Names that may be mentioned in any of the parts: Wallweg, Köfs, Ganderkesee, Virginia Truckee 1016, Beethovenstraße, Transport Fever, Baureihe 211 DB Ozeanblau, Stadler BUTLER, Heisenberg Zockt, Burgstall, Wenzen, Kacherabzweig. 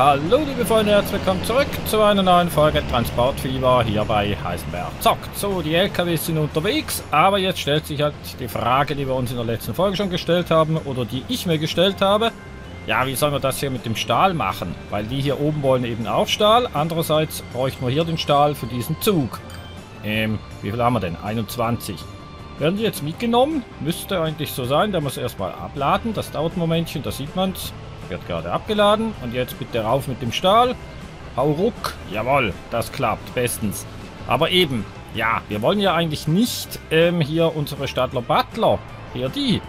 Hallo liebe Freunde, herzlich willkommen zurück zu einer neuen Folge Transport Fever hier bei Heisenberg Zockt. So, die LKWs sind unterwegs, aber jetzt stellt sich halt die Frage, die wir uns in der letzten Folge schon gestellt haben, oder die ich mir gestellt habe. Ja, wie sollen wir das hier mit dem Stahl machen? Weil die hier oben wollen eben auch Stahl, andererseits bräuchten wir hier den Stahl für diesen Zug. Wie viel haben wir denn? 21. Werden die jetzt mitgenommen? Müsste eigentlich so sein, da muss erstmal abladen, das dauert ein Momentchen, da sieht man's. Wird gerade abgeladen und jetzt bitte rauf mit dem Stahl. Hau ruck. Jawohl, das klappt bestens. Aber eben, ja, wir wollen ja eigentlich nicht hier unsere Stadler BUTLER, hier die,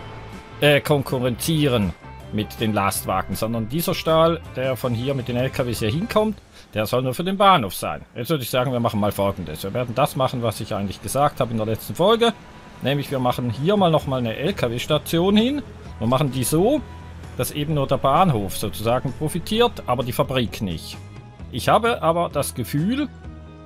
konkurrenzieren mit den Lastwagen, sondern dieser Stahl, der von hier mit den LKWs hier hinkommt, der soll nur für den Bahnhof sein. Jetzt würde ich sagen, wir machen mal Folgendes. Wir werden das machen, was ich eigentlich gesagt habe in der letzten Folge. Nämlich, wir machen hier mal nochmal eine LKW-Station hin. Wir machen die so, dass eben nur der Bahnhof sozusagen profitiert, aber die Fabrik nicht. Ich habe aber das Gefühl,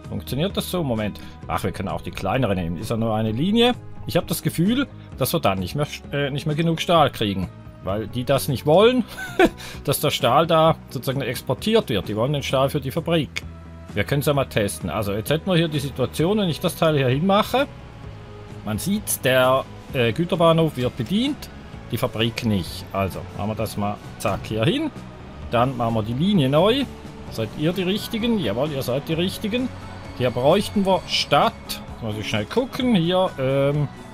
funktioniert das so? Moment. Ach, wir können auch die kleinere nehmen. Ist ja nur eine Linie. Ich habe das Gefühl, dass wir dann nicht mehr genug Stahl kriegen, weil die das nicht wollen, dass der Stahl da sozusagen exportiert wird. Die wollen den Stahl für die Fabrik. Wir können es ja mal testen. Also jetzt hätten wir hier die Situation, wenn ich das Teil hier hinmache. Man sieht, der Güterbahnhof wird bedient. Die Fabrik nicht. Also, machen wir das mal zack hier hin. Dann machen wir die Linie neu. Seid ihr die Richtigen? Jawohl, ihr seid die Richtigen. Hier bräuchten wir statt, muss ich schnell gucken, hier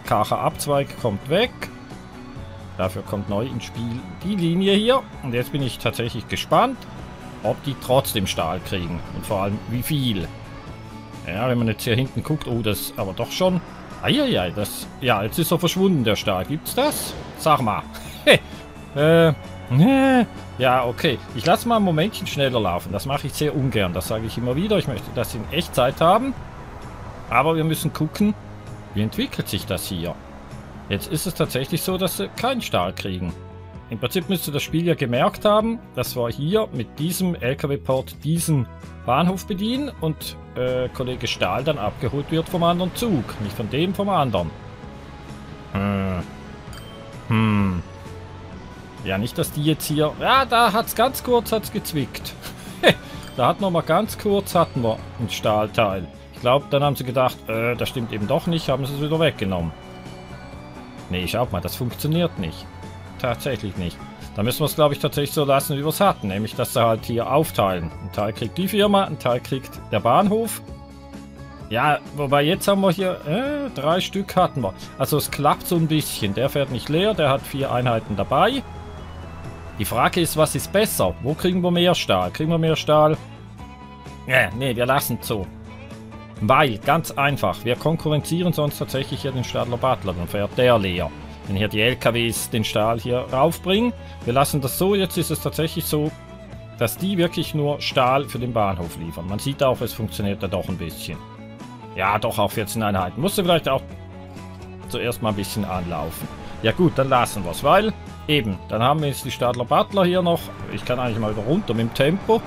Kacherabzweig kommt weg. Dafür kommt neu ins Spiel die Linie hier. Und jetzt bin ich tatsächlich gespannt, ob die trotzdem Stahl kriegen. Und vor allem, wie viel. Ja, wenn man jetzt hier hinten guckt, oh, das aber doch schon. Eieiei, das... Ja, jetzt ist er verschwunden, der Stahl. Gibt's das? Sag mal. Ja, okay. Ich lasse mal ein Momentchen schneller laufen. Das mache ich sehr ungern. Das sage ich immer wieder. Ich möchte das in Echtzeit haben. Aber wir müssen gucken, wie entwickelt sich das hier. Jetzt ist es tatsächlich so, dass sie keinen Stahl kriegen. Im Prinzip müsste das Spiel ja gemerkt haben, dass wir hier mit diesem LKW-Port diesen Bahnhof bedienen und Kollege Stahl dann abgeholt wird vom anderen Zug. Nicht von dem, vom anderen. Ja, nicht, dass die jetzt hier... Ja, da hat es ganz kurz gezwickt. Da hatten wir mal ganz kurz einen Stahlteil. Ich glaube, dann haben sie gedacht, das stimmt eben doch nicht, haben sie es wieder weggenommen. Nee, schaut mal, das funktioniert nicht. Tatsächlich nicht. Da müssen wir es, glaube ich, tatsächlich so lassen, wie wir es hatten. Nämlich, dass sie halt hier aufteilen. Ein Teil kriegt die Firma, ein Teil kriegt der Bahnhof. Ja, wobei jetzt haben wir hier 3 Stück hatten wir. Also es klappt so ein bisschen. Der fährt nicht leer, der hat 4 Einheiten dabei. Die Frage ist, was ist besser? Wo kriegen wir mehr Stahl? Kriegen wir mehr Stahl? Nee, wir lassen es so. Weil, ganz einfach, wir konkurrenzieren sonst tatsächlich hier den Stadler BUTLER. Dann fährt der leer. Wenn hier die LKWs den Stahl hier raufbringen. Wir lassen das so. Jetzt ist es tatsächlich so, dass die wirklich nur Stahl für den Bahnhof liefern. Man sieht auch, es funktioniert da doch ein bisschen. Ja, doch auch 14 Einheiten. Musste vielleicht auch zuerst mal ein bisschen anlaufen. Ja gut, dann lassen wir es, weil eben, dann haben wir jetzt die Stadler BUTLER hier noch. Ich kann eigentlich mal wieder runter mit dem Tempo.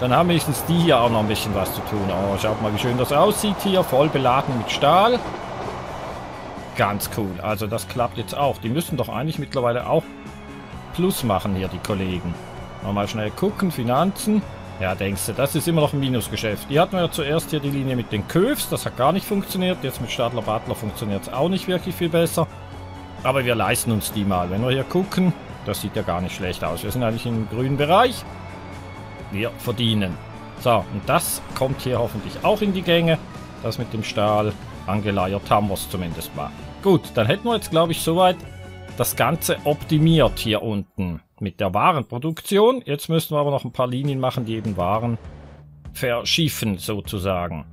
Dann haben wenigstens die hier auch noch ein bisschen was zu tun. Oh, schaut mal, wie schön das aussieht hier. Voll beladen mit Stahl. Ganz cool. Also das klappt jetzt auch. Die müssen doch eigentlich mittlerweile auch Plus machen hier, die Kollegen. Mal schnell gucken. Finanzen. Ja, denkst du, das ist immer noch ein Minusgeschäft. Die hatten wir ja zuerst hier die Linie mit den Köfs. Das hat gar nicht funktioniert. Jetzt mit Stadler BUTLER funktioniert es auch nicht wirklich viel besser. Aber wir leisten uns die mal. Wenn wir hier gucken, das sieht ja gar nicht schlecht aus. Wir sind eigentlich im grünen Bereich. Wir verdienen. So, und das kommt hier hoffentlich auch in die Gänge. Das mit dem Stahl. Angeleiert haben wir es zumindest mal. Gut, dann hätten wir jetzt, glaube ich, soweit das Ganze optimiert hier unten mit der Warenproduktion. Jetzt müssen wir aber noch ein paar Linien machen, die eben Waren verschiffen sozusagen.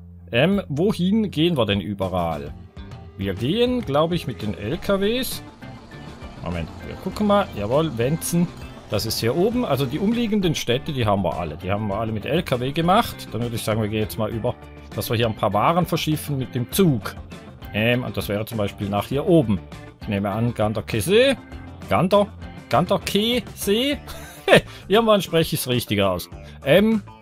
Wohin gehen wir denn überall? Wir gehen, glaube ich, mit den LKWs. Moment, wir gucken mal. Jawohl, Wenzen. Das ist hier oben. Also die umliegenden Städte, die haben wir alle. Die haben wir alle mit LKW gemacht. Dann würde ich sagen, wir gehen jetzt mal über... dass wir hier ein paar Waren verschiffen mit dem Zug. Und das wäre zum Beispiel nach hier oben. Ich nehme an, Ganderkesee. Ganderkesee. Irgendwann spreche ich es richtig aus.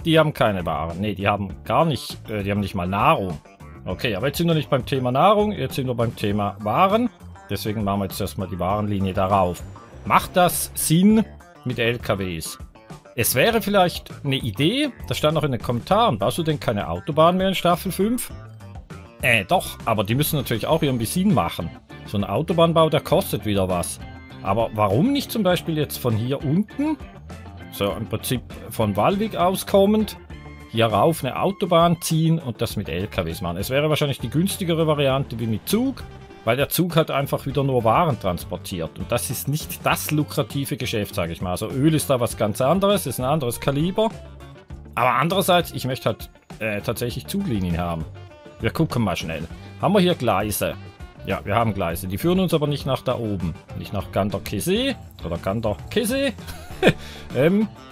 Die haben keine Waren. Nee, die haben gar nicht, die haben nicht mal Nahrung. Okay, aber jetzt sind wir nicht beim Thema Nahrung, jetzt sind wir beim Thema Waren. Deswegen machen wir jetzt erstmal die Warenlinie darauf. Macht das Sinn mit LKWs? Es wäre vielleicht eine Idee, das stand noch in den Kommentaren, baust du denn keine Autobahn mehr in Staffel 5? Doch, aber die müssen natürlich auch ihren Benzin machen. So ein Autobahnbau, der kostet wieder was. Aber warum nicht zum Beispiel jetzt von hier unten, so im Prinzip von Wallweg auskommend, hier rauf eine Autobahn ziehen und das mit LKWs machen. Es wäre wahrscheinlich die günstigere Variante wie mit Zug, weil der Zug halt einfach wieder nur Waren transportiert. Und das ist nicht das lukrative Geschäft, sage ich mal. Also Öl ist da was ganz anderes, ist ein anderes Kaliber. Aber andererseits, ich möchte halt tatsächlich Zuglinien haben. Wir gucken mal schnell. Haben wir hier Gleise? Ja, wir haben Gleise. Die führen uns aber nicht nach da oben. Nicht nach Ganderkesee oder Ganderkesee.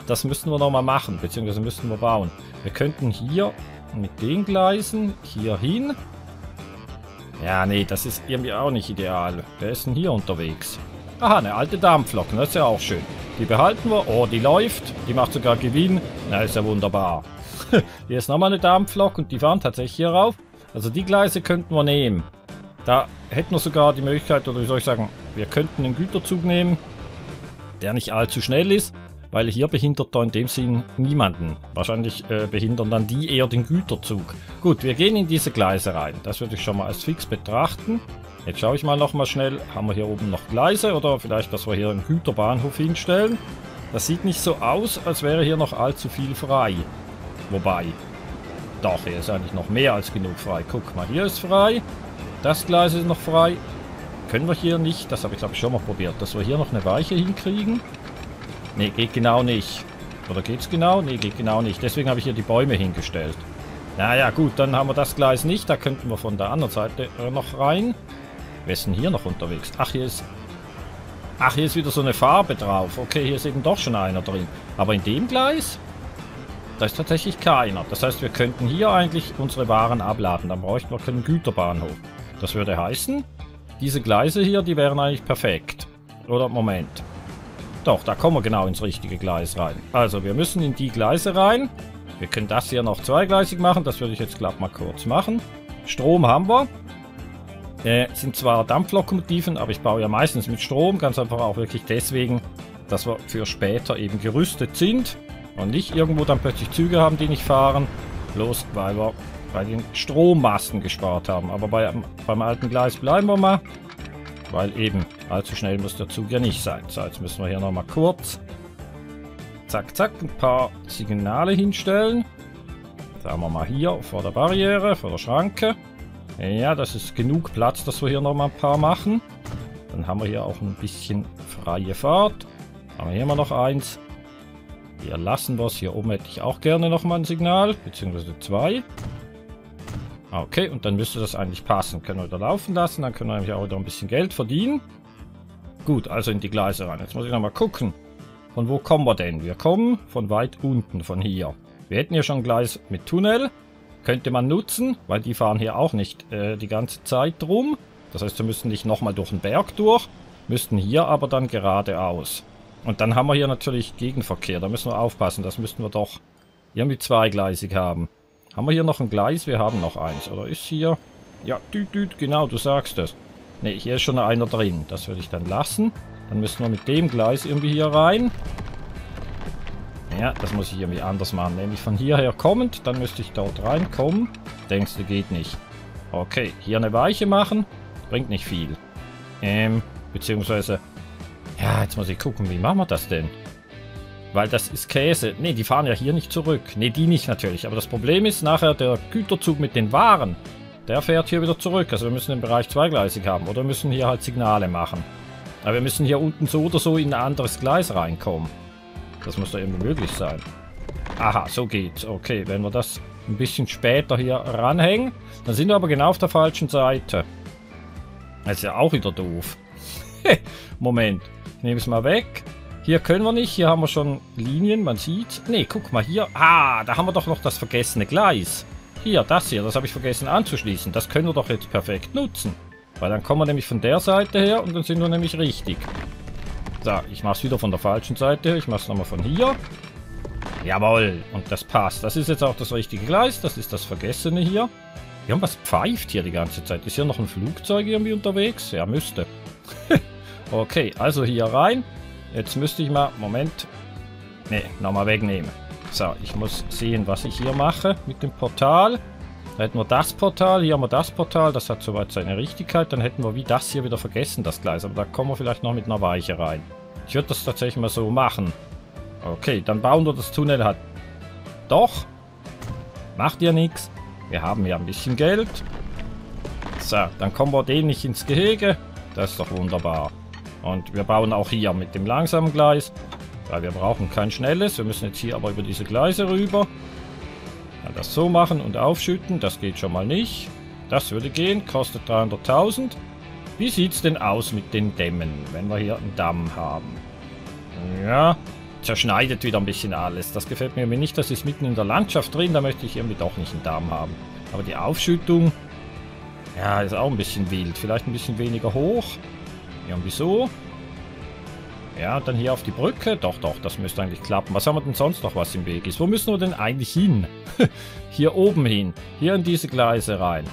Das müssten wir nochmal machen, beziehungsweise müssten wir bauen. Wir könnten hier mit den Gleisen hier hin. Ja, nee, das ist irgendwie auch nicht ideal. Wer ist denn hier unterwegs? Aha, eine alte Dampflok, das ist ja auch schön. Die behalten wir. Oh, die läuft. Die macht sogar Gewinn. Na, ist ja wunderbar. Hier ist nochmal eine Dampflok und die fahren tatsächlich hier rauf. Also die Gleise könnten wir nehmen. Da hätten wir sogar die Möglichkeit, oder wie soll ich sagen, wir könnten einen Güterzug nehmen, der nicht allzu schnell ist, weil hier behindert da in dem Sinn niemanden. Wahrscheinlich behindern dann die eher den Güterzug. Gut, wir gehen in diese Gleise rein. Das würde ich schon mal als fix betrachten. Jetzt schaue ich mal nochmal schnell, haben wir hier oben noch Gleise oder vielleicht, dass wir hier einen Güterbahnhof hinstellen. Das sieht nicht so aus, als wäre hier noch allzu viel frei. Wobei, doch, hier ist eigentlich noch mehr als genug frei. Guck mal, hier ist frei. Das Gleis ist noch frei. Können wir hier nicht, das habe ich glaube ich schon mal probiert, dass wir hier noch eine Weiche hinkriegen. Ne, geht genau nicht. Oder geht's genau? Ne, geht genau nicht. Deswegen habe ich hier die Bäume hingestellt. Naja, gut, dann haben wir das Gleis nicht. Da könnten wir von der anderen Seite noch rein. Wer ist denn hier noch unterwegs? Ach, hier ist wieder so eine Farbe drauf. Okay, hier ist eben doch schon einer drin. Aber in dem Gleis? Da ist tatsächlich keiner. Das heißt, wir könnten hier eigentlich unsere Waren abladen. Dann bräuchten wir keinen Güterbahnhof. Das würde heißen, diese Gleise hier, die wären eigentlich perfekt. Oder? Moment. Doch, da kommen wir genau ins richtige Gleis rein. Also, wir müssen in die Gleise rein. Wir können das hier noch zweigleisig machen. Das würde ich jetzt glatt mal kurz machen. Strom haben wir. Sind zwar Dampflokomotiven, aber ich baue ja meistens mit Strom. Ganz einfach auch wirklich deswegen, dass wir für später eben gerüstet sind. Und nicht irgendwo dann plötzlich Züge haben, die nicht fahren. Bloß, weil wir bei den Strommasten gespart haben. Aber beim alten Gleis bleiben wir mal. Weil eben allzu schnell muss der Zug ja nicht sein. So, jetzt müssen wir hier nochmal kurz. Zack, zack. Ein paar Signale hinstellen. Sagen wir mal hier vor der Barriere, vor der Schranke. Ja, das ist genug Platz, dass wir hier nochmal ein paar machen. Dann haben wir hier auch ein bisschen freie Fahrt. Haben wir hier mal noch eins. Hier lassen wir es. Hier oben hätte ich auch gerne nochmal ein Signal, beziehungsweise zwei. Okay, und dann müsste das eigentlich passen. Können wir wieder laufen lassen, dann können wir nämlich auch wieder ein bisschen Geld verdienen. Gut, also in die Gleise rein. Jetzt muss ich nochmal gucken. Von wo kommen wir denn? Wir kommen von weit unten, von hier. Wir hätten hier schon ein Gleis mit Tunnel. Könnte man nutzen, weil die fahren hier auch nicht die ganze Zeit drum. Das heißt, wir müssten nicht nochmal durch den Berg durch, müssten hier aber dann geradeaus. Und dann haben wir hier natürlich Gegenverkehr. Da müssen wir aufpassen. Das müssten wir doch irgendwie zweigleisig haben. Haben wir hier noch ein Gleis? Wir haben noch eins. Oder ist hier... Ja, düt, genau, du sagst es. Ne, hier ist schon einer drin. Das würde ich dann lassen. Dann müssen wir mit dem Gleis irgendwie hier rein. Ja, das muss ich irgendwie anders machen. Nämlich von hierher kommend, dann müsste ich dort reinkommen. Denkst du, geht nicht. Okay, hier eine Weiche machen. Bringt nicht viel. Beziehungsweise... Ja, jetzt muss ich gucken, wie machen wir das denn? Weil das ist Käse. Ne, die fahren ja hier nicht zurück. Ne, die nicht natürlich. Aber das Problem ist, nachher der Güterzug mit den Waren, der fährt hier wieder zurück. Also wir müssen den Bereich zweigleisig haben. Oder müssen hier halt Signale machen. Aber wir müssen hier unten so oder so in ein anderes Gleis reinkommen. Das muss doch irgendwie möglich sein. Aha, so geht's. Okay, wenn wir das ein bisschen später hier ranhängen, dann sind wir aber genau auf der falschen Seite. Das ist ja auch wieder doof. Moment. Ich nehme es mal weg. Hier können wir nicht. Hier haben wir schon Linien. Man sieht. Ne, guck mal hier. Ah, da haben wir doch noch das vergessene Gleis. Hier. Das habe ich vergessen anzuschließen. Das können wir doch jetzt perfekt nutzen. Weil dann kommen wir nämlich von der Seite her und dann sind wir nämlich richtig. So, ich mache es wieder von der falschen Seite her. Ich mache es nochmal von hier. Jawohl. Und das passt. Das ist jetzt auch das richtige Gleis. Das ist das vergessene hier. Irgendwas pfeift hier die ganze Zeit. Ist hier noch ein Flugzeug irgendwie unterwegs? Ja, müsste. Okay, also hier rein. Jetzt müsste ich mal... Moment. Ne, nochmal wegnehmen. So, ich muss sehen, was ich hier mache mit dem Portal. Da hätten wir das Portal, hier haben wir das Portal, das hat soweit seine Richtigkeit. Dann hätten wir wie das hier wieder vergessen, das Gleis. Aber da kommen wir vielleicht noch mit einer Weiche rein. Ich würde das tatsächlich mal so machen. Okay, dann bauen wir das Tunnel halt. Doch. Macht ihr nichts. Wir haben ja ein bisschen Geld. So, dann kommen wir den nicht ins Gehege. Das ist doch wunderbar. Und wir bauen auch hier mit dem langsamen Gleis. Weil wir brauchen kein schnelles. Wir müssen jetzt hier aber über diese Gleise rüber. Dann das so machen und aufschütten. Das geht schon mal nicht. Das würde gehen. Kostet 300.000. Wie sieht es denn aus mit den Dämmen, wenn wir hier einen Damm haben? Ja, zerschneidet wieder ein bisschen alles. Das gefällt mir nicht. Das ist mitten in der Landschaft drin. Da möchte ich irgendwie doch nicht einen Damm haben. Aber die Aufschüttung, ja, ist auch ein bisschen wild. Vielleicht ein bisschen weniger hoch. Irgendwie so. Ja, dann hier auf die Brücke. Doch, doch, das müsste eigentlich klappen. Was haben wir denn sonst noch, was im Weg ist? Wo müssen wir denn eigentlich hin? Hier oben hin. Hier in diese Gleise rein.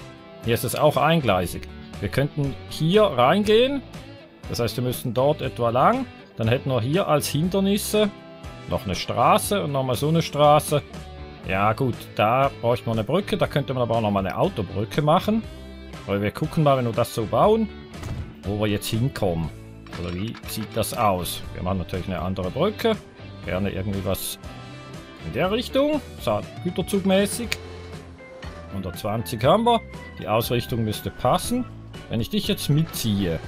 Hier ist es auch eingleisig. Wir könnten hier reingehen. Das heißt, wir müssten dort etwa lang. Dann hätten wir hier als Hindernisse noch eine Straße und nochmal so eine Straße. Ja gut, da bräuchten wir eine Brücke. Da könnte man aber auch nochmal eine Autobrücke machen. Aber wir gucken mal, wenn wir das so bauen, wo wir jetzt hinkommen. Oder wie sieht das aus? Wir machen natürlich eine andere Brücke. Gerne irgendwie was in der Richtung. So, güterzugmäßig. 120 haben wir. Die Ausrichtung müsste passen. Wenn ich dich jetzt mitziehe,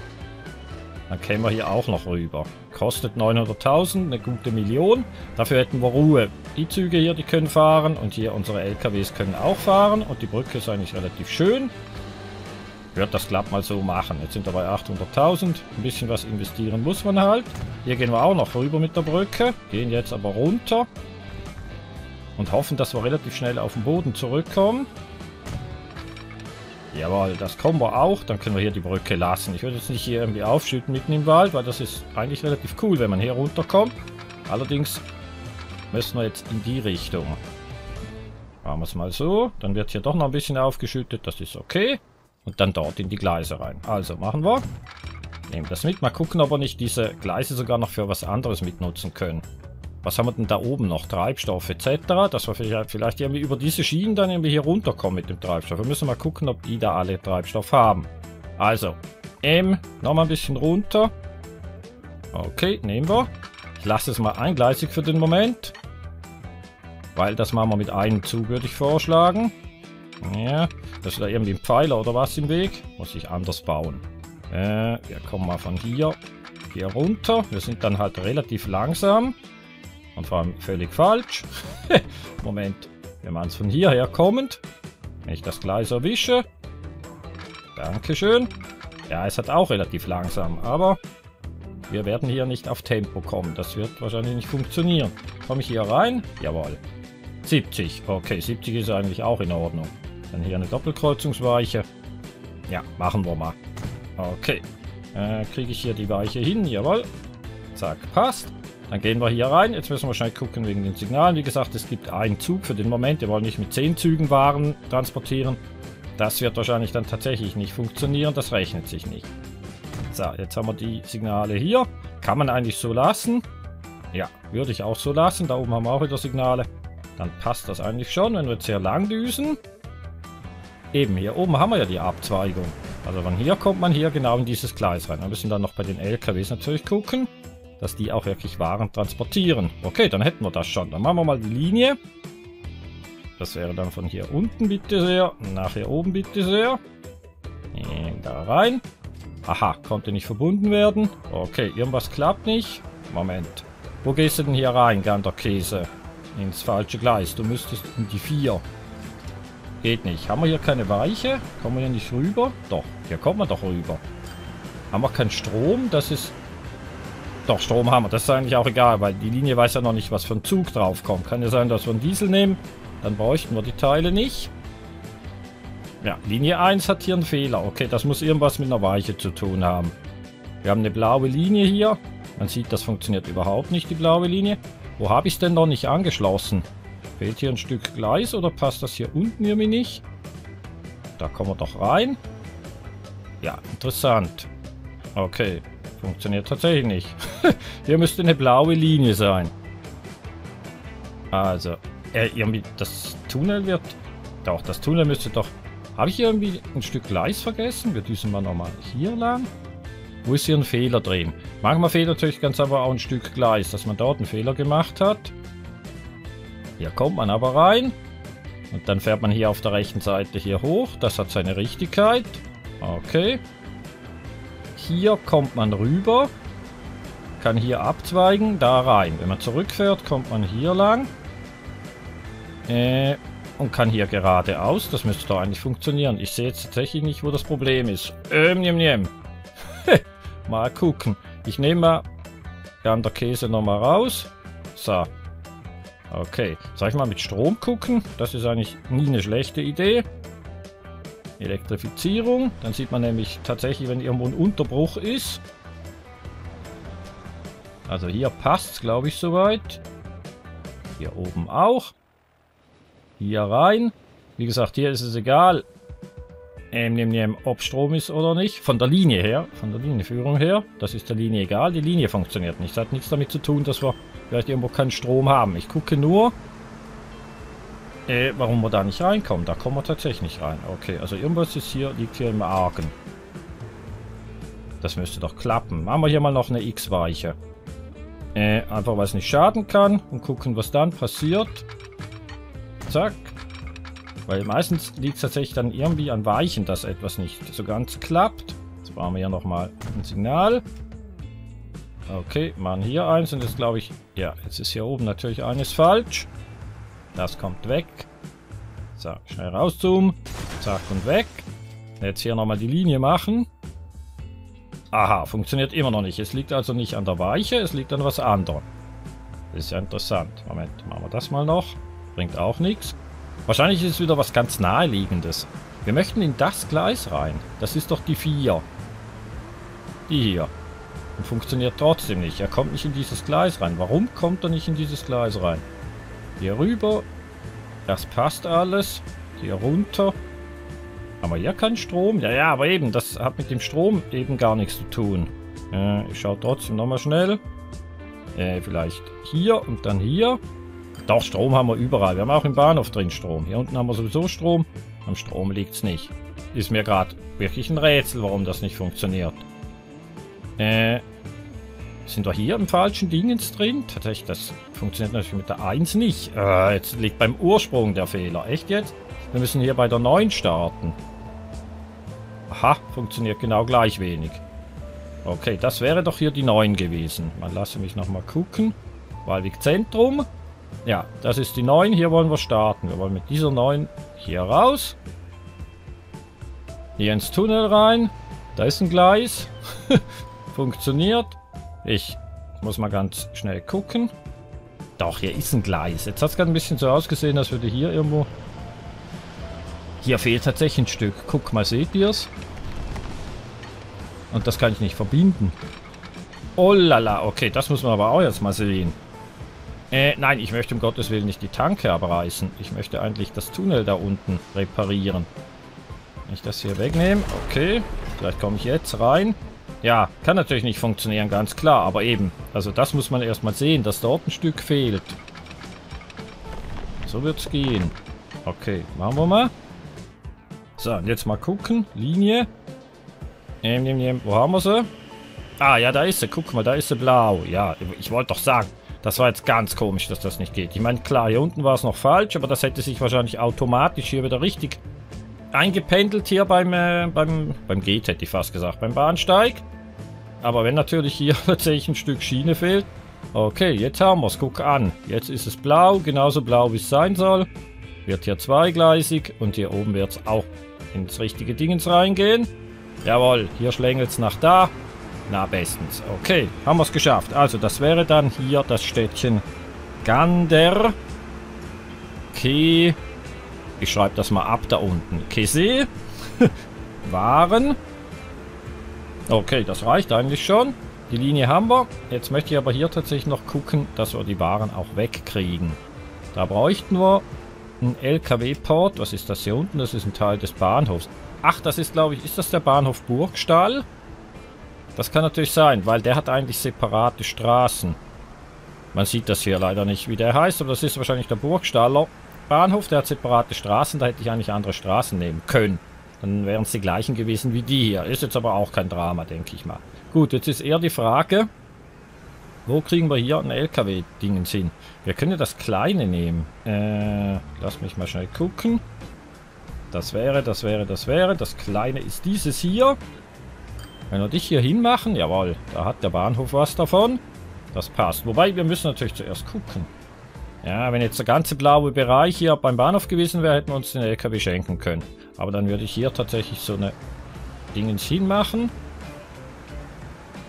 dann kämen wir hier auch noch rüber. Kostet 900.000, eine gute Million. Dafür hätten wir Ruhe. Die Züge hier, die können fahren. Und hier unsere LKWs können auch fahren. Und die Brücke ist eigentlich relativ schön. Ich würde das glatt mal so machen. Jetzt sind wir bei 800.000. Ein bisschen was investieren muss man halt. Hier gehen wir auch noch rüber mit der Brücke. Gehen jetzt aber runter. Und hoffen, dass wir relativ schnell auf den Boden zurückkommen. Jawohl, das kommen wir auch. Dann können wir hier die Brücke lassen. Ich würde jetzt nicht hier irgendwie aufschütten mitten im Wald, weil das ist eigentlich relativ cool, wenn man hier runterkommt. Allerdings müssen wir jetzt in die Richtung. Machen wir es mal so. Dann wird hier doch noch ein bisschen aufgeschüttet. Das ist okay. Und dann dort in die Gleise rein. Also machen wir. Nehmen das mit. Mal gucken, ob wir nicht diese Gleise sogar noch für was anderes mitnutzen können. Was haben wir denn da oben noch? Treibstoff etc. Dass wir vielleicht irgendwie über diese Schienen dann irgendwie hier runterkommen mit dem Treibstoff. Wir müssen mal gucken, ob die da alle Treibstoff haben. Also, nochmal ein bisschen runter. Okay, nehmen wir. Ich lasse es mal eingleisig für den Moment. Weil das machen wir mit einem Zug, würde ich vorschlagen. Ja, das ist da irgendwie ein Pfeiler oder was im Weg. Muss ich anders bauen. Wir kommen mal von hier runter. Wir sind dann halt relativ langsam. Und vor allem völlig falsch. Moment, wir machen es von hierher kommend. Wenn ich das Gleis erwische. Dankeschön. Ja, es hat auch relativ langsam, aber wir werden hier nicht auf Tempo kommen. Das wird wahrscheinlich nicht funktionieren. Komme ich hier rein? Jawohl. 70. Okay, 70 ist eigentlich auch in Ordnung. Dann hier eine Doppelkreuzungsweiche. Ja, machen wir mal. Okay. Kriege ich hier die Weiche hin? Jawohl. Zack, passt. Dann gehen wir hier rein. Jetzt müssen wir schnell gucken wegen den Signalen. Wie gesagt, es gibt einen Zug für den Moment. Wir wollen nicht mit 10 Zügen Waren transportieren. Das wird wahrscheinlich dann tatsächlich nicht funktionieren. Das rechnet sich nicht. So, jetzt haben wir die Signale hier. Kann man eigentlich so lassen. Ja, würde ich auch so lassen. Da oben haben wir auch wieder Signale. Dann passt das eigentlich schon, wenn wir jetzt hier lang düsen. Eben, hier oben haben wir ja die Abzweigung. Also von hier kommt man hier genau in dieses Gleis rein. Wir müssen dann noch bei den LKWs natürlich gucken, dass die auch wirklich Waren transportieren. Okay, dann hätten wir das schon. Dann machen wir mal die Linie. Das wäre dann von hier unten, bitte sehr. Nach hier oben, bitte sehr. Da rein. Aha, konnte nicht verbunden werden. Okay, irgendwas klappt nicht. Moment. Wo gehst du denn hier rein, Ganderkesee? Ins falsche Gleis. Du müsstest in die 4. Geht nicht. Haben wir hier keine Weiche? Kommen wir hier nicht rüber? Doch, hier kommen wir doch rüber. Haben wir keinen Strom? Das ist... Doch, Strom haben wir. Das ist eigentlich auch egal, weil die Linie weiß ja noch nicht, was für ein Zug drauf kommt. Kann ja sein, dass wir einen Diesel nehmen. Dann bräuchten wir die Teile nicht. Ja, Linie 1 hat hier einen Fehler. Okay, das muss irgendwas mit einer Weiche zu tun haben. Wir haben eine blaue Linie hier. Man sieht, das funktioniert überhaupt nicht, die blaue Linie. Wo habe ich es denn noch nicht angeschlossen? Fehlt hier ein Stück Gleis oder passt das hier unten irgendwie nicht? Da kommen wir doch rein. Ja, interessant. Okay, funktioniert tatsächlich nicht. Hier müsste eine blaue Linie sein. Also, irgendwie das Tunnel wird... Doch, das Tunnel müsste doch... Habe ich irgendwie ein Stück Gleis vergessen? Wir düsen mal nochmal hier lang. Wo ist hier ein Fehler drin? Manchmal fehlt natürlich ganz aber auch ein Stück Gleis, dass man dort einen Fehler gemacht hat. Hier kommt man aber rein. Und dann fährt man hier auf der rechten Seite hier hoch. Das hat seine Richtigkeit. Okay. Hier kommt man rüber. Kann hier abzweigen, da rein. Wenn man zurückfährt, kommt man hier lang. Und kann hier geradeaus. Das müsste doch eigentlich funktionieren. Ich sehe jetzt tatsächlich nicht, wo das Problem ist. Mal gucken. Ich nehme mal Ganderkesee nochmal raus. So. Okay. Soll ich mal mit Strom gucken? Das ist eigentlich nie eine schlechte Idee. Elektrifizierung. Dann sieht man nämlich tatsächlich, wenn irgendwo ein Unterbruch ist. Also hier passt es, glaube ich, soweit. Hier oben auch. Hier rein. Wie gesagt, hier ist es egal, ob Strom ist oder nicht. Von der Linie her, von der Linienführung her, das ist der Linie egal. Die Linie funktioniert nicht. Das hat nichts damit zu tun, dass wir vielleicht irgendwo keinen Strom haben. Ich gucke nur, warum wir da nicht reinkommen. Da kommen wir tatsächlich nicht rein. Okay, also irgendwas ist hier, liegt hier im Argen. Das müsste doch klappen. Machen wir hier mal noch eine X-Weiche. Einfach, weil es nicht schaden kann. Und gucken, was dann passiert. Zack. Weil meistens liegt es tatsächlich dann irgendwie an Weichen, dass etwas nicht so ganz klappt. Jetzt brauchen wir ja nochmal ein Signal. Okay, machen hier eins. Und jetzt glaube ich... Ja, jetzt ist hier oben natürlich eines falsch. Das kommt weg. So, schnell rauszoomen. Zack und weg. Jetzt hier nochmal die Linie machen. Aha, funktioniert immer noch nicht. Es liegt also nicht an der Weiche, es liegt an was anderem. Das ist ja interessant. Moment, machen wir das mal noch. Bringt auch nichts. Wahrscheinlich ist es wieder was ganz Naheliegendes. Wir möchten in das Gleis rein. Das ist doch die 4. Die hier. Und funktioniert trotzdem nicht. Er kommt nicht in dieses Gleis rein. Warum kommt er nicht in dieses Gleis rein? Hier rüber. Das passt alles. Hier runter. Aber hier kein Strom. Ja, ja, aber eben, das hat mit dem Strom eben gar nichts zu tun. Ich schaue trotzdem nochmal schnell. Vielleicht hier und dann hier. Doch, Strom haben wir überall. Wir haben auch im Bahnhof drin Strom. Hier unten haben wir sowieso Strom. Am Strom liegt es nicht. Ist mir gerade wirklich ein Rätsel, warum das nicht funktioniert. Sind wir hier im falschen Dingens drin? Tatsächlich, das funktioniert natürlich mit der 1 nicht. Jetzt liegt beim Ursprung der Fehler. Echt jetzt? Wir müssen hier bei der 9 starten. Aha, funktioniert genau gleich wenig. Okay, das wäre doch hier die 9 gewesen. Man lasse mich nochmal gucken. Wallweg Zentrum. Ja, das ist die 9. Hier wollen wir starten. Wir wollen mit dieser 9 hier raus. Hier ins Tunnel rein. Da ist ein Gleis. Funktioniert. Ich muss mal ganz schnell gucken. Doch, hier ist ein Gleis. Jetzt hat es gerade ein bisschen so ausgesehen, als würde hier irgendwo... Hier fehlt tatsächlich ein Stück. Guck mal, seht ihr es? Und das kann ich nicht verbinden. Oh lala, okay, das muss man aber auch jetzt mal sehen. Nein, ich möchte um Gottes Willen nicht die Tanke abreißen. Ich möchte eigentlich das Tunnel da unten reparieren. Wenn ich das hier wegnehme, okay. Vielleicht komme ich jetzt rein. Ja, kann natürlich nicht funktionieren, ganz klar. Aber eben, also das muss man erstmal sehen, dass dort ein Stück fehlt. So wird's gehen. Okay, machen wir mal. So, und jetzt mal gucken. Linie. Wo haben wir sie? Ah, ja, da ist sie. Guck mal, da ist sie blau. Ja, ich wollte doch sagen, das war jetzt ganz komisch, dass das nicht geht. Ich meine, klar, hier unten war es noch falsch, aber das hätte sich wahrscheinlich automatisch hier wieder richtig eingependelt hier beim Gate, hätte ich fast gesagt, beim Bahnsteig. Aber wenn natürlich hier tatsächlich ein Stück Schiene fehlt. Okay, jetzt haben wir es. Guck an. Jetzt ist es blau, genauso blau, wie es sein soll. Wird hier zweigleisig und hier oben wird es auch ins richtige Dingens reingehen. Jawohl, hier schlängelt es nach da. Na bestens. Okay, haben wir es geschafft. Also das wäre dann hier das Städtchen Ganderkesee. Ich schreibe das mal ab da unten. Kesee. Waren. Okay, das reicht eigentlich schon. Die Linie haben wir. Jetzt möchte ich aber hier tatsächlich noch gucken, dass wir die Waren auch wegkriegen. Da bräuchten wir ein LKW-Port. Was ist das hier unten? Das ist ein Teil des Bahnhofs. Ach, das ist, glaube ich, ist das der Bahnhof Burgstall? Das kann natürlich sein, weil der hat eigentlich separate Straßen. Man sieht das hier leider nicht, wie der heißt, aber das ist wahrscheinlich der Burgstaller Bahnhof. Der hat separate Straßen, da hätte ich eigentlich andere Straßen nehmen können. Dann wären es die gleichen gewesen wie die hier. Ist jetzt aber auch kein Drama, denke ich mal. Gut, jetzt ist eher die Frage, wo kriegen wir hier ein LKW-Dingens hin? Wir können ja das kleine nehmen. Lass mich mal schnell gucken. Das wäre. Das kleine ist dieses hier. Wenn wir dich hier hinmachen, jawohl, da hat der Bahnhof was davon. Das passt. Wobei, wir müssen natürlich zuerst gucken. Ja, wenn jetzt der ganze blaue Bereich hier beim Bahnhof gewesen wäre, hätten wir uns den LKW schenken können. Aber dann würde ich hier tatsächlich so eine Dingens hinmachen.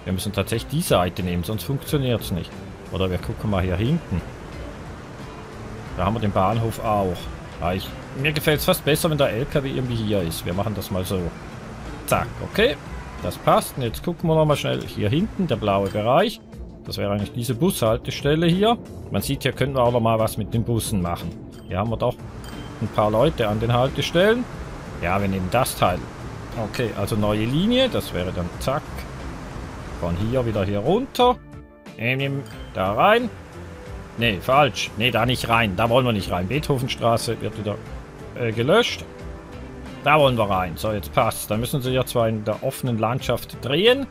Wir müssen tatsächlich die Seite nehmen, sonst funktioniert es nicht. Oder wir gucken mal hier hinten. Da haben wir den Bahnhof auch. Mir gefällt es fast besser, wenn der LKW irgendwie hier ist. Wir machen das mal so. Zack, okay. Das passt. Und jetzt gucken wir nochmal schnell hier hinten, der blaue Bereich. Das wäre eigentlich diese Bushaltestelle hier. Man sieht, hier können wir auch nochmal was mit den Bussen machen. Hier haben wir doch ein paar Leute an den Haltestellen. Ja, wir nehmen das Teil. Okay, also neue Linie. Das wäre dann zack. Von hier wieder hier runter. Da rein. Ne, falsch. Ne, da nicht rein. Da wollen wir nicht rein. Beethovenstraße wird wieder gelöscht. Da wollen wir rein. So, jetzt passt. Da müssen sie ja zwar in der offenen Landschaft drehen.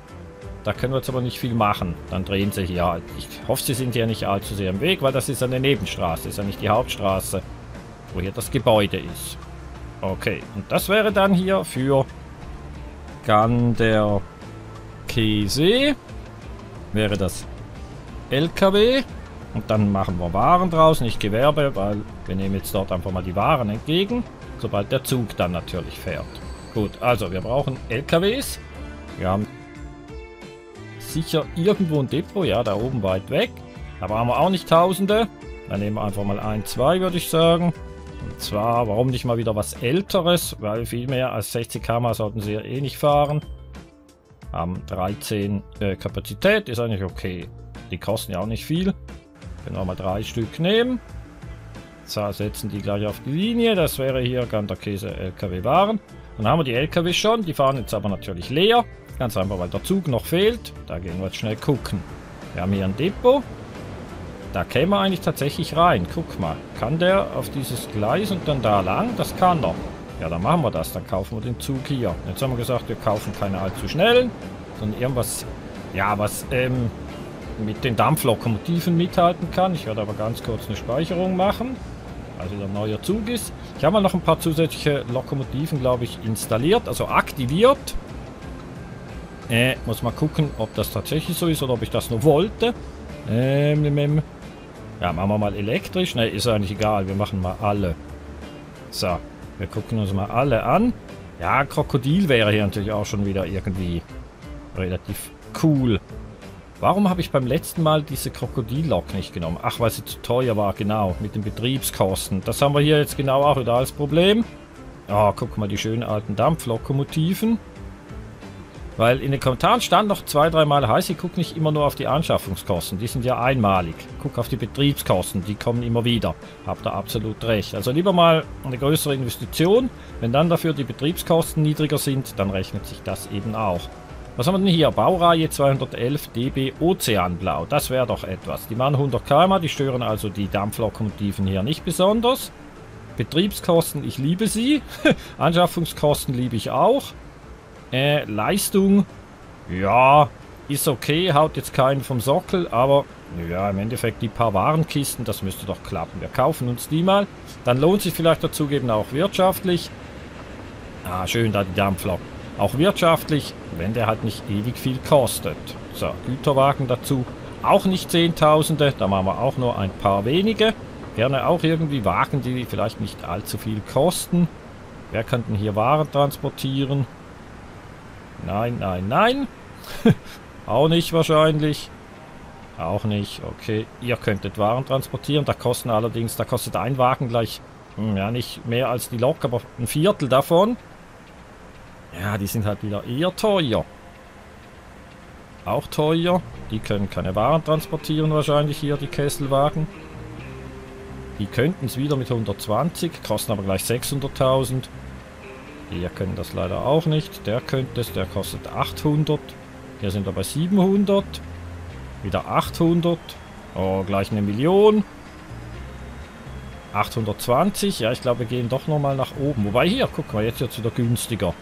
Da können wir jetzt aber nicht viel machen. Dann drehen sie hier halt. Ich hoffe, sie sind hier nicht allzu sehr im Weg, weil das ist eine Nebenstraße. Ist ja nicht die Hauptstraße, wo hier das Gebäude ist. Okay. Und das wäre dann hier für Ganderkesee. Wäre das LKW. Und dann machen wir Waren draus, nicht Gewerbe, weil wir nehmen jetzt dort einfach mal die Waren entgegen, sobald der Zug dann natürlich fährt. Gut, also wir brauchen LKWs. Wir haben sicher irgendwo ein Depot, ja, da oben weit weg. Aber haben wir auch nicht Tausende. Dann nehmen wir einfach mal ein, zwei, würde ich sagen. Und zwar, warum nicht mal wieder was Älteres, weil viel mehr als 60 km sollten sie ja eh nicht fahren. Haben 13 Kapazität, ist eigentlich okay. Die kosten ja auch nicht viel. Können wir mal 3 Stück nehmen. So, setzen die gleich auf die Linie. Das wäre hier Ganderkesee LKW-Waren. Dann haben wir die LKW schon. Die fahren jetzt aber natürlich leer. Ganz einfach, weil der Zug noch fehlt. Da gehen wir jetzt schnell gucken. Wir haben hier ein Depot. Da käme er eigentlich tatsächlich rein. Guck mal. Kann der auf dieses Gleis und dann da lang? Das kann er. Ja, dann machen wir das. Dann kaufen wir den Zug hier. Jetzt haben wir gesagt, wir kaufen keine allzu schnellen. Sondern irgendwas, ja, was mit den Dampflokomotiven mithalten kann. Ich werde aber ganz kurz eine Speicherung machen, also der neue Zug ist. Ich habe mal noch ein paar zusätzliche Lokomotiven, glaube ich, installiert, also aktiviert. Muss mal gucken, ob das tatsächlich so ist oder ob ich das nur wollte. Ja, machen wir mal elektrisch. Ne, ist eigentlich egal, wir machen mal alle. So, wir gucken uns mal alle an. Ja, Krokodil wäre hier natürlich auch schon wieder irgendwie relativ cool. Warum habe ich beim letzten Mal diese Krokodillok nicht genommen? Ach, weil sie zu teuer war, genau, mit den Betriebskosten. Das haben wir hier jetzt genau auch wieder als Problem. Oh, guck mal, die schönen alten Dampflokomotiven. Weil in den Kommentaren stand noch 2-3 Mal, heißt, ich gucke nicht immer nur auf die Anschaffungskosten. Die sind ja einmalig. Guck auf die Betriebskosten, die kommen immer wieder. Habt ihr absolut recht. Also lieber mal eine größere Investition. Wenn dann dafür die Betriebskosten niedriger sind, dann rechnet sich das eben auch. Was haben wir denn hier? Baureihe 211 DB Ozeanblau. Das wäre doch etwas. Die machen 100 km, die stören also die Dampflokomotiven hier nicht besonders. Betriebskosten, ich liebe sie. Anschaffungskosten liebe ich auch. Leistung, ja, ist okay. Haut jetzt keinen vom Sockel, aber ja, im Endeffekt die paar Warenkisten, das müsste doch klappen. Wir kaufen uns die mal. Dann lohnt sich vielleicht dazugeben auch wirtschaftlich. Ah, schön da die Dampflok. Auch wirtschaftlich, wenn der halt nicht ewig viel kostet. So, Güterwagen dazu. Auch nicht Zehntausende, da machen wir auch nur ein paar wenige. Gerne auch irgendwie Wagen, die vielleicht nicht allzu viel kosten. Wer kann denn hier Waren transportieren? Nein, nein, nein. Auch nicht wahrscheinlich. Auch nicht, okay. Ihr könntet Waren transportieren, da kostet ein Wagen gleich, ja, nicht mehr als die Lok, aber ein Viertel davon. Ja, die sind halt wieder eher teuer. Auch teuer. Die können keine Waren transportieren wahrscheinlich hier, die Kesselwagen. Die könnten es wieder mit 120, kosten aber gleich 600.000. Die können das leider auch nicht. Der könnte es, der kostet 800. Hier sind wir bei 700. Wieder 800. Oh, gleich 1 Million. 820. Ja, ich glaube, wir gehen doch nochmal nach oben. Wobei hier, guck mal, jetzt wird es wieder günstiger.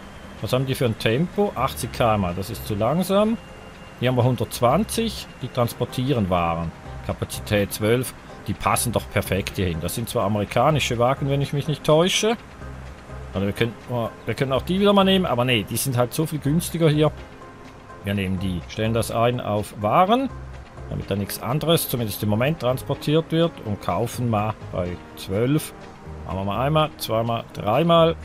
Was haben die für ein Tempo? 80 km/h. Das ist zu langsam. Hier haben wir 120. Die transportieren Waren. Kapazität 12. Die passen doch perfekt hier hin. Das sind zwar amerikanische Wagen, wenn ich mich nicht täusche. Also wir können auch die wieder mal nehmen. Aber nee, die sind halt so viel günstiger hier. Wir nehmen die. Stellen das ein auf Waren. Damit da nichts anderes, zumindest im Moment, transportiert wird. Und kaufen mal bei 12. Machen wir mal einmal, zweimal, dreimal.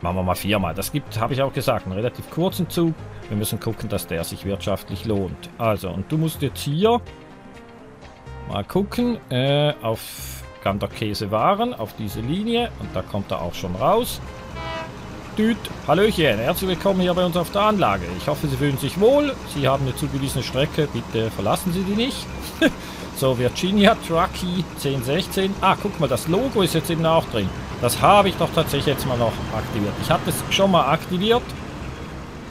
Machen wir mal viermal. Das gibt, habe ich auch gesagt, einen relativ kurzen Zug. Wir müssen gucken, dass der sich wirtschaftlich lohnt. Also, und du musst jetzt hier mal gucken auf Ganderkesee Waren, auf diese Linie. Und da kommt er auch schon raus. Düt, Hallöchen, herzlich willkommen hier bei uns auf der Anlage. Ich hoffe, Sie fühlen sich wohl. Sie haben eine zugewiesene Strecke, bitte verlassen Sie die nicht. So, Virginia Truckee 1016. Ah, guck mal, das Logo ist jetzt eben auch drin. Das habe ich doch tatsächlich jetzt mal noch aktiviert. Ich hatte es schon mal aktiviert,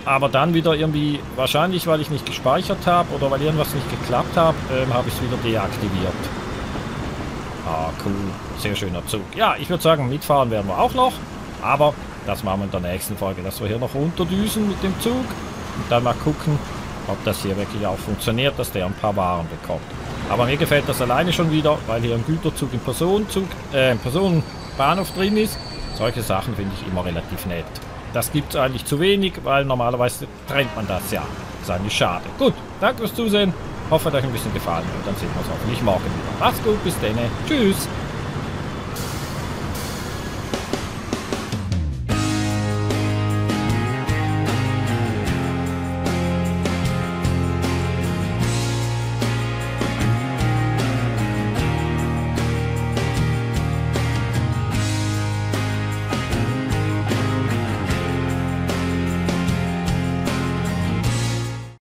aber dann wieder irgendwie, wahrscheinlich weil ich nicht gespeichert habe oder weil irgendwas nicht geklappt hat, habe ich es wieder deaktiviert. Ah, cool. Sehr schöner Zug. Ja, ich würde sagen, mitfahren werden wir auch noch, aber das machen wir in der nächsten Folge, dass wir hier noch runterdüsen mit dem Zug und dann mal gucken, ob das hier wirklich auch funktioniert, dass der ein paar Waren bekommt. Aber mir gefällt das alleine schon wieder, weil hier ein Güterzug im Personenbahnhof drin ist. Solche Sachen finde ich immer relativ nett. Das gibt es eigentlich zu wenig, weil normalerweise trennt man das ja. Das ist eigentlich schade. Gut, danke fürs Zusehen. Hoffe, hat euch ein bisschen gefallen und dann sehen wir uns hoffentlich morgen wieder. Macht's gut, bis dann. Tschüss.